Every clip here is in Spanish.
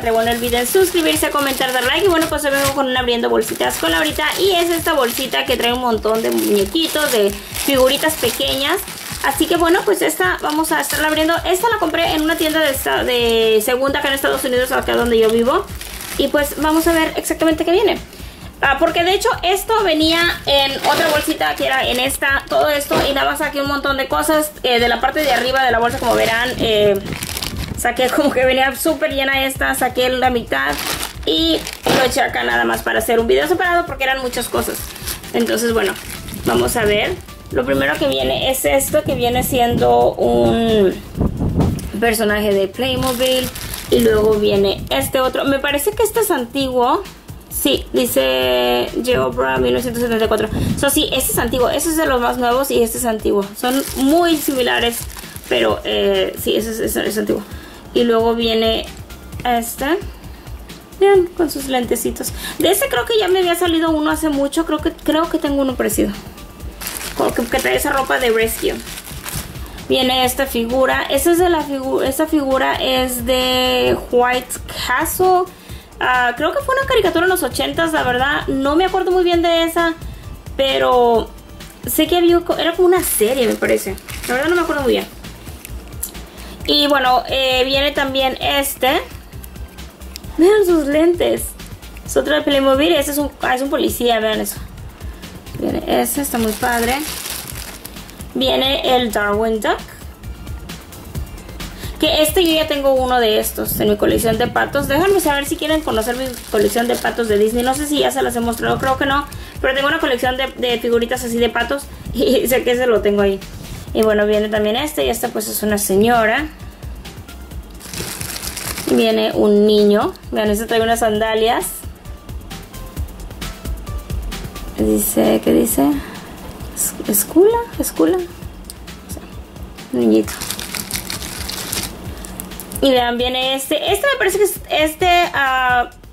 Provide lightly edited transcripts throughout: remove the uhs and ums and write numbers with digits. Patreon. No olviden suscribirse, comentar, dar like. Y bueno, pues hoy vengo con una abriendo bolsitas con la ahorita. Y es esta bolsita que trae un montón de muñequitos, de figuritas pequeñas. Así que bueno, pues esta vamos a estarla abriendo. Esta la compré en una tienda de segunda acá en Estados Unidos, acá donde yo vivo. Y pues vamos a ver exactamente qué viene. Porque de hecho esto venía en otra bolsita que era en esta, todo esto. Y nada más saqué un montón de cosas de la parte de arriba de la bolsa, como verán. Saqué como que venía súper llena esta, saqué la mitad. Y lo eché acá nada más para hacer un video separado porque eran muchas cosas. Entonces bueno, vamos a ver. Lo primero que viene es esto, que viene siendo un personaje de Playmobil. Y luego viene este otro. Me parece que este es antiguo. Sí, dice Geobra 1974. So, sí, este es antiguo. Este es de los más nuevos y este es antiguo. Son muy similares, pero sí, este es antiguo. Y luego viene este. Vean, con sus lentecitos. De este creo que ya me había salido uno hace mucho. Creo que tengo uno parecido. Que trae esa ropa de Rescue. Viene esta figura. Esta figura es de White Castle. Creo que fue una caricatura en los 80s, la verdad. No me acuerdo muy bien de esa. Pero sé que había, era como una serie, me parece. La verdad no me acuerdo muy bien. Y bueno, viene también este. Vean sus lentes. Es otro de Playmobil. Este es un policía, vean eso. Viene este, está muy padre. Viene el Darwin Duck. Que este yo ya tengo uno de estos en mi colección de patos. Déjenme saber si quieren conocer mi colección de patos de Disney. No sé si ya se las he mostrado, creo que no. Pero tengo una colección de figuritas así de patos. Y sé que ese lo tengo ahí. Y bueno, viene también este. Y esta pues es una señora. Viene un niño. Vean, este trae unas sandalias. Dice, ¿qué dice? ¿Escula? ¿Escula? O sea, niñito. Y vean, viene este. Este me parece que es este.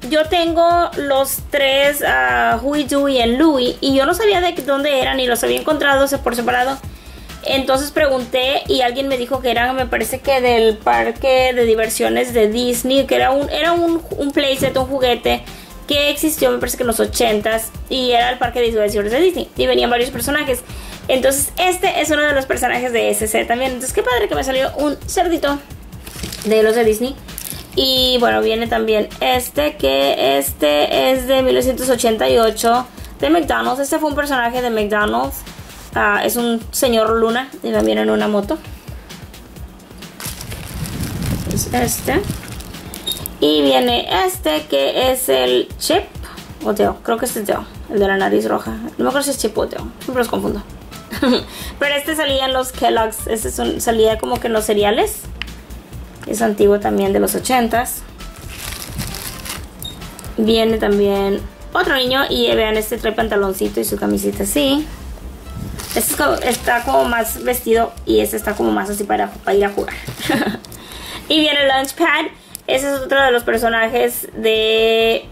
Yo tengo los tres, Hui, Dewey y Louie. Y yo no sabía de dónde eran y los había encontrado por separado. Entonces pregunté y alguien me dijo que eran, me parece que del parque de diversiones de Disney. Que era un playset, un juguete que existió, me parece que en los 80s, y era el parque de diversiones de Disney, y venían varios personajes. Entonces este es uno de los personajes de SC también. Entonces qué padre que me salió un cerdito de los de Disney. Y bueno, viene también este, que este es de 1988 de McDonald's. Este fue un personaje de McDonald's. Es un señor luna y también en una moto. Es este. Y viene este, que es el Chip o Teo, creo que este es Teo, el de la nariz roja. No me acuerdo si es Chip o Teo, siempre los confundo. Pero este salía en los Kellogg's, este es salía como que en los cereales. Es antiguo también, de los 80s. Viene también otro niño y vean, este trae pantaloncito y su camisita así. Este está como más vestido y este está como más así para ir a jugar. Y viene el Lunchpad. Ese es otro de los personajes de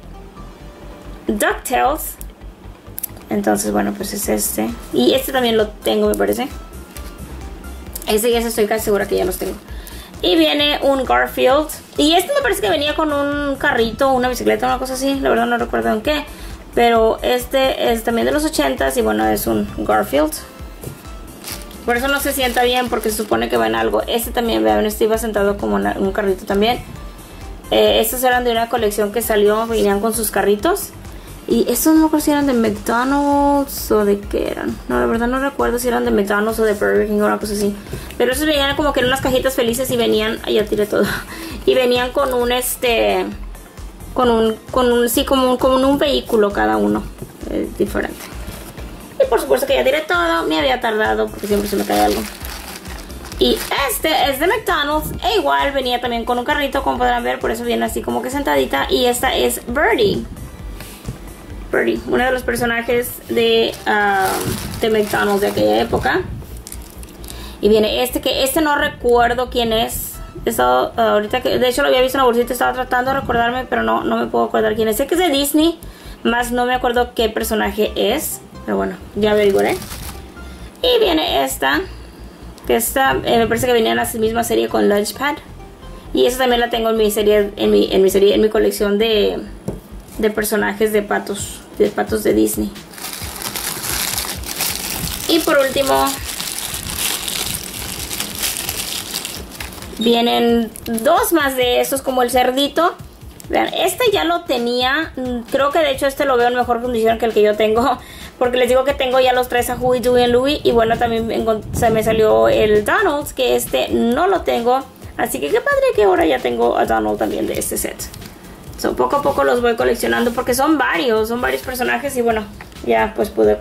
DuckTales. Entonces, bueno, pues es este. Y este también lo tengo, me parece. Este ya estoy casi segura que ya los tengo. Y viene un Garfield. Y este me parece que venía con un carrito, una bicicleta, una cosa así. La verdad no recuerdo en qué. Pero este es también de los 80s y bueno, es un Garfield. Por eso no se sienta bien porque se supone que va en algo. Este también, vean, este iba sentado como en un carrito también. Estos eran de una colección que salió, venían con sus carritos. Y estos no creo si eran de McDonald's o de qué eran. No, la verdad no recuerdo si eran de McDonald's o de Burger King o una cosa así. Pero estos venían como que en unas cajitas felices y venían, ya tiré todo. Y venían con un como un vehículo cada uno, diferente. Y por supuesto que ya tiré todo, me había tardado porque siempre se me cae algo. Y este es de McDonald's e igual venía también con un carrito, como podrán ver, por eso viene así como que sentadita. Y esta es Birdie. Birdie, uno de los personajes de McDonald's de aquella época. Y viene este, que este no recuerdo quién es. Eso, ahorita que, de hecho lo había visto en la bolsita, estaba tratando de recordarme, pero no me puedo acordar quién es. Sé que es de Disney, más no me acuerdo qué personaje es, pero bueno, ya averiguaré. Y viene esta. Que esta me parece que venía en la misma serie con Lunchpad. Y esa también la tengo en mi serie, en mi colección de personajes de patos de Disney. Y por último, vienen dos más de estos, como el cerdito. Vean, este ya lo tenía. Creo que de hecho este lo veo en mejor condición que el que yo tengo, porque les digo que tengo ya los tres, a Huey, Dewey y Louie. Y bueno, también se me salió el Donald, que este no lo tengo. Así que qué padre que ahora ya tengo a Donald también de este set. So, poco a poco los voy coleccionando, porque son varios personajes. Y bueno, ya pues pude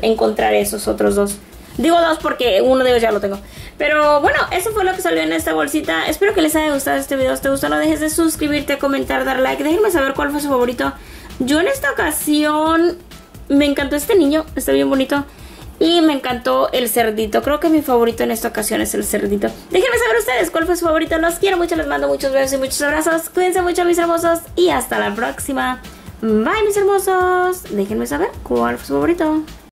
encontrar esos otros dos. Digo dos porque uno de ellos ya lo tengo. Pero bueno, eso fue lo que salió en esta bolsita. Espero que les haya gustado este video. Si te gustó, no dejes de suscribirte, comentar, dar like. Déjenme saber cuál fue su favorito. Yo en esta ocasión me encantó este niño, está bien bonito. Y me encantó el cerdito. Creo que mi favorito en esta ocasión es el cerdito. Déjenme saber ustedes cuál fue su favorito. Los quiero mucho, les mando muchos besos y muchos abrazos. Cuídense mucho, mis hermosos, y hasta la próxima. Bye, mis hermosos. Déjenme saber cuál fue su favorito.